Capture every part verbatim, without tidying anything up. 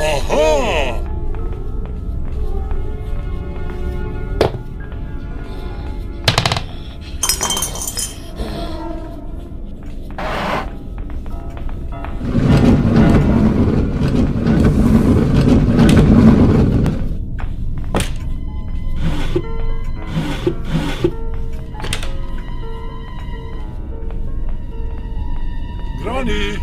Aha! Granny!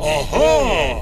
Aha!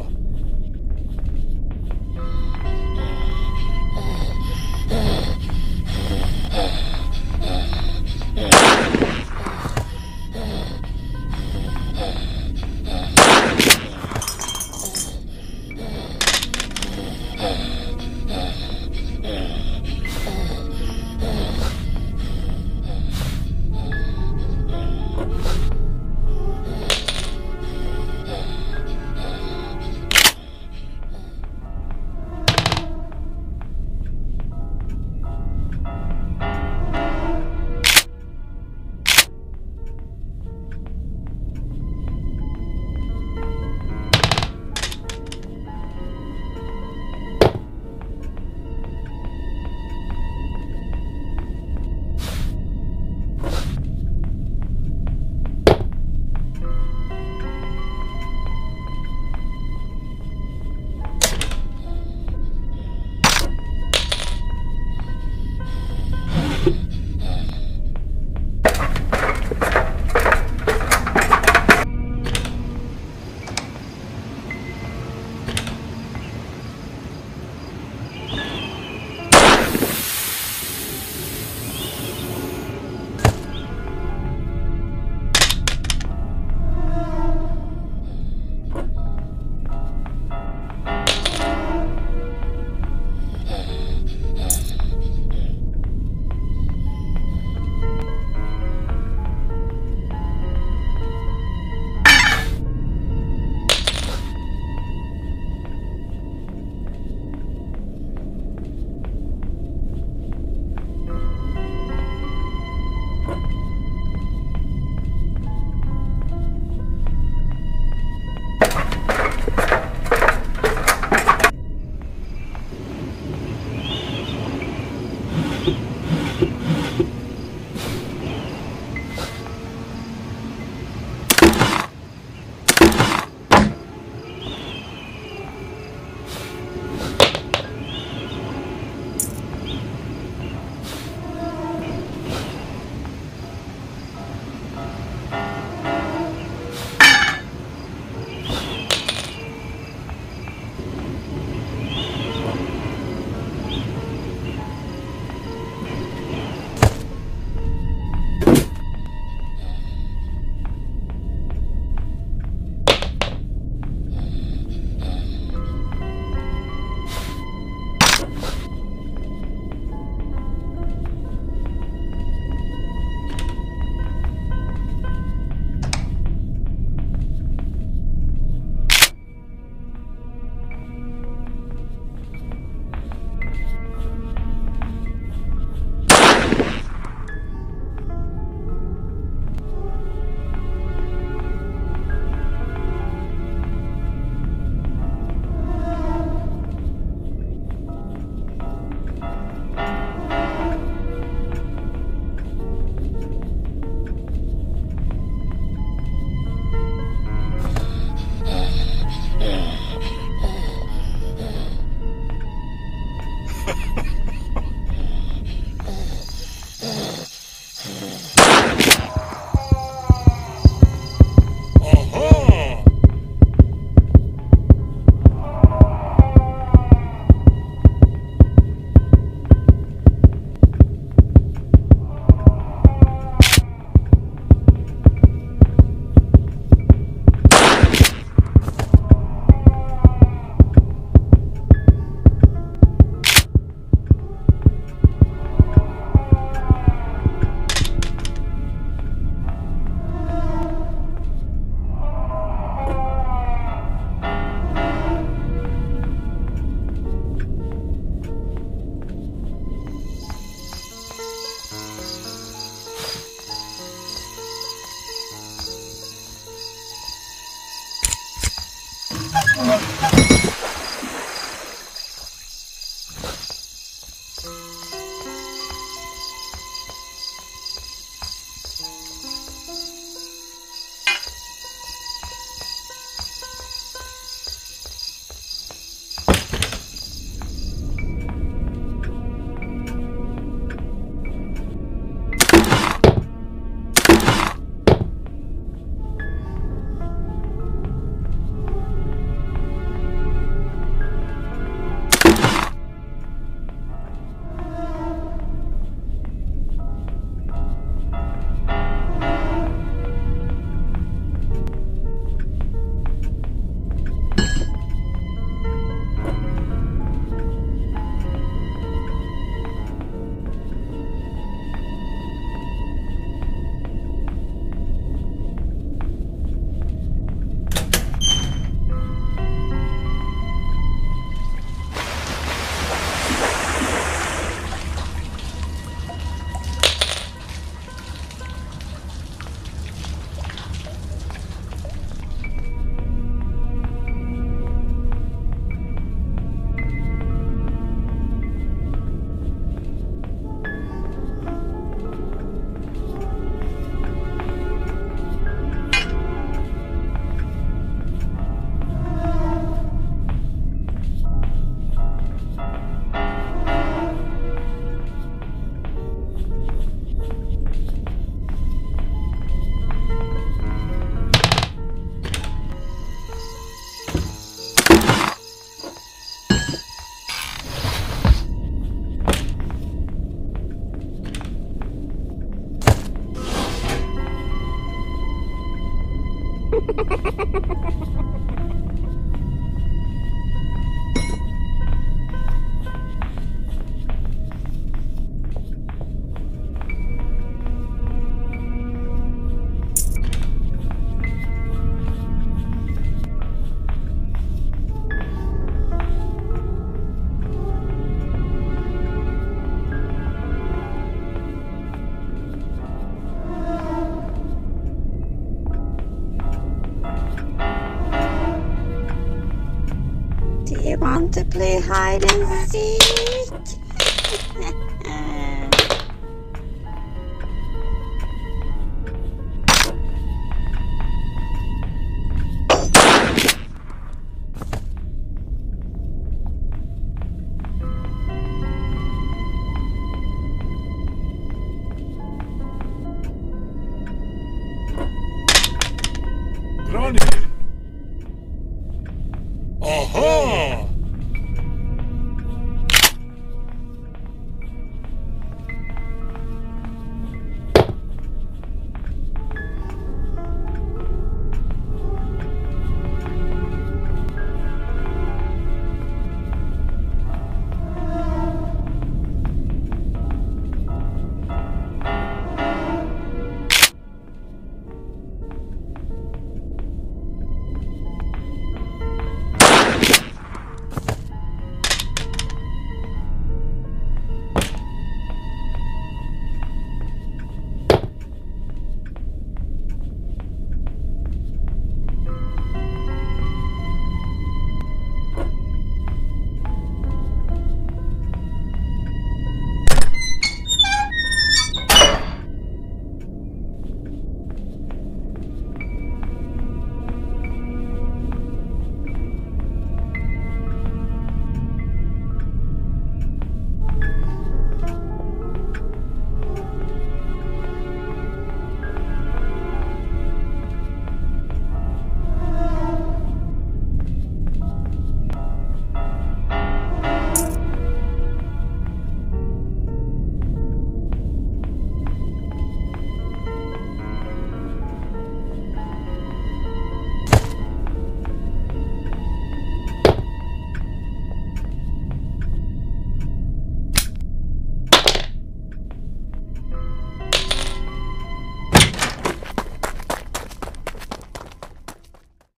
play hide and seek.